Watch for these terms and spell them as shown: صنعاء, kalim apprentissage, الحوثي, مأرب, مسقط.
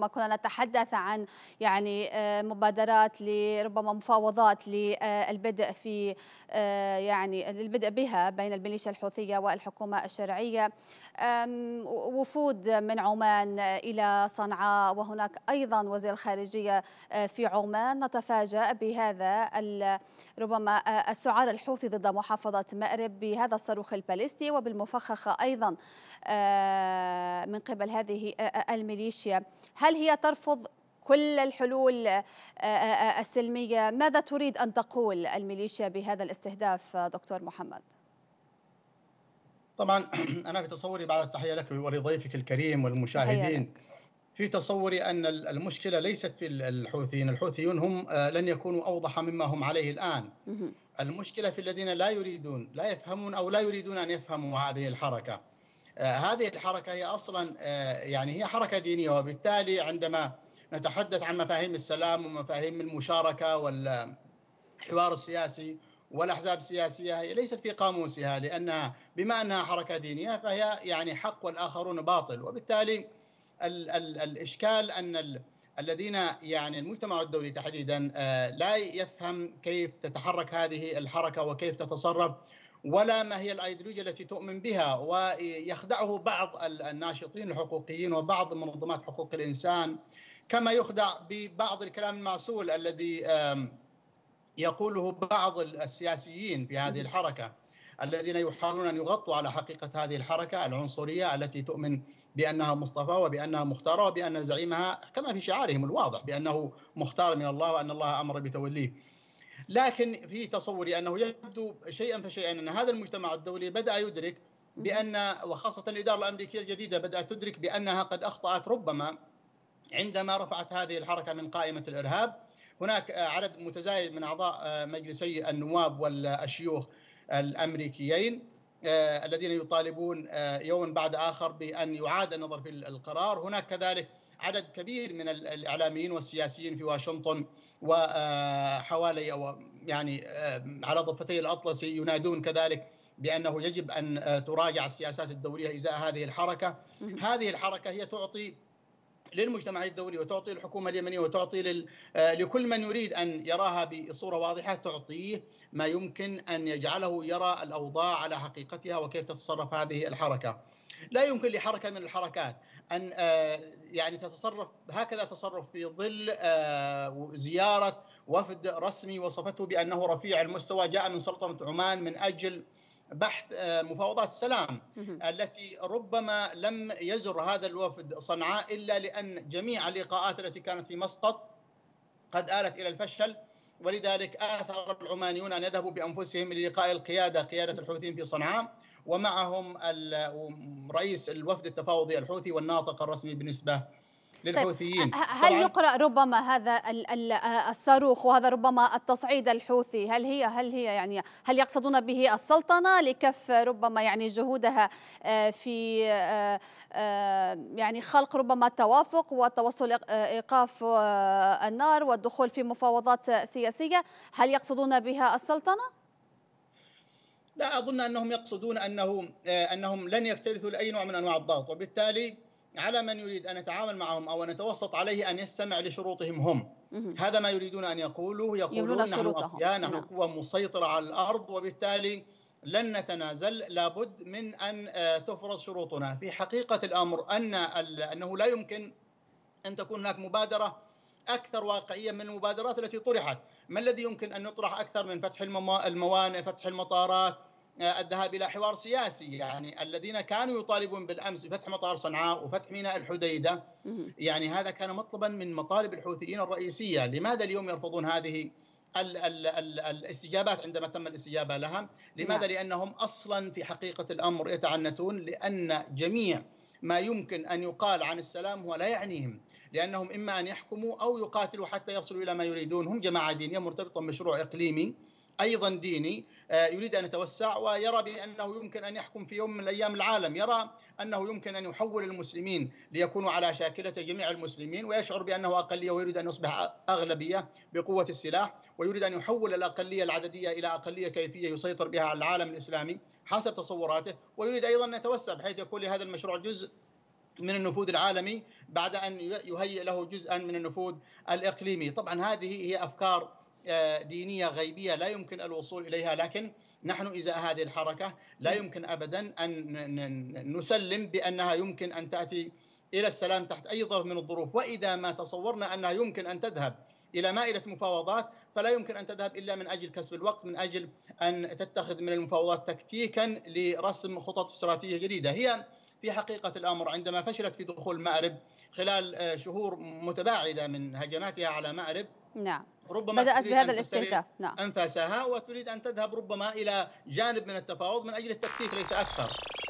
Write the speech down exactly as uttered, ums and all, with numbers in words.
ما كنا نتحدث عن يعني مبادرات لربما مفاوضات للبدء في يعني البدء بها بين الميليشيا الحوثية والحكومة الشرعية، وفود من عمان إلى صنعاء، وهناك أيضا وزير الخارجية في عمان. نتفاجأ بهذا ربما السعار الحوثي ضد محافظة مأرب بهذا الصاروخ الباليستي وبالمفخخة أيضا من قبل هذه الميليشيا. هل هي ترفض كل الحلول السلمية؟ ماذا تريد أن تقول الميليشيا بهذا الاستهداف دكتور محمد؟ طبعا أنا في تصوري، بعد التحية لك ولضيفك الكريم والمشاهدين، في تصوري أن المشكلة ليست في الحوثيين. الحوثيون هم لن يكونوا أوضح مما هم عليه الآن. المشكلة في الذين لا يريدون لا يفهمون أو لا يريدون أن يفهموا هذه الحركة. هذه الحركة هي أصلا يعني هي حركة دينية، وبالتالي عندما نتحدث عن مفاهيم السلام ومفاهيم المشاركة والحوار السياسي والأحزاب السياسية، هي ليست في قاموسها، لأنها بما أنها حركة دينية فهي يعني حق والآخرون باطل. وبالتالي ال ال الإشكال أن ال الذين يعني المجتمع الدولي تحديدا لا يفهم كيف تتحرك هذه الحركة وكيف تتصرف، ولا ما هي الأيديولوجيا التي تؤمن بها. ويخدعه بعض الناشطين الحقوقيين وبعض منظمات حقوق الإنسان، كما يخدع ببعض الكلام المعسول الذي يقوله بعض السياسيين في هذه الحركة الذين يحاولون أن يغطوا على حقيقة هذه الحركة العنصرية التي تؤمن بأنها مصطفى وبأنها مختارة وبأن زعيمها كما في شعارهم الواضح بأنه مختار من الله وأن الله أمر بتوليه. لكن في تصوري أنه يبدو شيئا فشيئا أن هذا المجتمع الدولي بدأ يدرك بأن، وخاصة الإدارة الأمريكية الجديدة بدأت تدرك بأنها قد أخطأت ربما عندما رفعت هذه الحركة من قائمة الإرهاب. هناك عدد متزايد من أعضاء مجلسي النواب والشيوخ الأمريكيين الذين يطالبون يوما بعد آخر بأن يعاد النظر في القرار. هناك كذلك عدد كبير من الإعلاميين والسياسيين في واشنطن وحوالي أو يعني على ضفتي الأطلسي ينادون كذلك بأنه يجب أن تراجع السياسات الدولية إزاء هذه الحركة. هذه الحركة هي تعطي للمجتمع الدولي وتعطي للحكومة اليمنية وتعطي لل... لكل من يريد أن يراها بصورة واضحة، تعطيه ما يمكن أن يجعله يرى الأوضاع على حقيقتها وكيف تتصرف هذه الحركة. لا يمكن لحركة من الحركات أن يعني تتصرف هكذا تصرف في ظل زيارة وفد رسمي وصفته بأنه رفيع المستوى جاء من سلطنة عمان من أجل بحث مفاوضات السلام، التي ربما لم يزر هذا الوفد صنعاء إلا لأن جميع اللقاءات التي كانت في مسقط قد آلت إلى الفشل، ولذلك آثر العمانيون أن يذهبوا بأنفسهم للقاء القيادة قيادة الحوثيين في صنعاء، ومعهم رئيس الوفد التفاوضي الحوثي والناطق الرسمي بالنسبة للحوثيين. طيب، هل يقرأ ربما هذا الصاروخ وهذا ربما التصعيد الحوثي، هل هي هل هي يعني هل يقصدون به السلطنة لكف ربما يعني جهودها في يعني خلق ربما التوافق والتوصل إيقاف النار والدخول في مفاوضات سياسية؟ هل يقصدون بها السلطنة؟ لا أظن أنهم يقصدون أنه أنهم لن يكترثوا لأي نوع من أنواع الضغط، وبالتالي على من يريد أن يتعامل معهم أو أن يتوسط عليه أن يستمع لشروطهم هم. هذا ما يريدون أن يقولوه، يقولون نحن أقوياء، نحن قوة مسيطرة على الأرض، وبالتالي لن نتنازل، لابد من أن تفرض شروطنا. في حقيقة الأمر أن أنه لا يمكن أن تكون هناك مبادرة أكثر واقعية من المبادرات التي طرحت. ما الذي يمكن أن يطرح أكثر من فتح الموانئ، فتح المطارات، الذهاب إلى حوار سياسي؟ يعني الذين كانوا يطالبون بالأمس بفتح مطار صنعاء وفتح ميناء الحديدة، يعني هذا كان مطلبا من مطالب الحوثيين الرئيسية. لماذا اليوم يرفضون هذه ال ال ال الاستجابات عندما تم الاستجابة لها؟ لماذا؟ لأنهم أصلا في حقيقة الأمر يتعنتون، لأن جميع ما يمكن أن يقال عن السلام ولا يعنيهم، لأنهم إما أن يحكموا أو يقاتلوا حتى يصلوا إلى ما يريدون. هم جماعة دينية مرتبطة بمشروع إقليمي أيضا ديني يريد أن يتوسع، ويرى بأنه يمكن أن يحكم في يوم من الأيام العالم، يرى أنه يمكن أن يحول المسلمين ليكونوا على شاكلة جميع المسلمين، ويشعر بأنه أقلية ويريد أن يصبح أغلبية بقوة السلاح، ويريد أن يحول الأقلية العددية إلى أقلية كيفية يسيطر بها على العالم الإسلامي حسب تصوراته، ويريد أيضا أن يتوسع بحيث يكون لهذا المشروع جزء من النفوذ العالمي بعد أن يهيئ له جزءا من النفوذ الإقليمي. طبعا هذه هي أفكار دينية غيبية لا يمكن الوصول إليها، لكن نحن إزاء هذه الحركة لا يمكن أبدا أن نسلم بأنها يمكن أن تأتي إلى السلام تحت أي ظرف من الظروف. وإذا ما تصورنا أنها يمكن أن تذهب إلى مائدة مفاوضات فلا يمكن أن تذهب إلا من أجل كسب الوقت، من أجل أن تتخذ من المفاوضات تكتيكا لرسم خطط استراتيجية جديدة. هي في حقيقة الأمر عندما فشلت في دخول مأرب خلال شهور متباعدة من هجماتها على مأرب، نعم، ربما بدأت بهذا الاستهداف، نعم، أنفاسها وتريد أن تذهب ربما إلى جانب من التفاوض من أجل التكتيك ليس أكثر.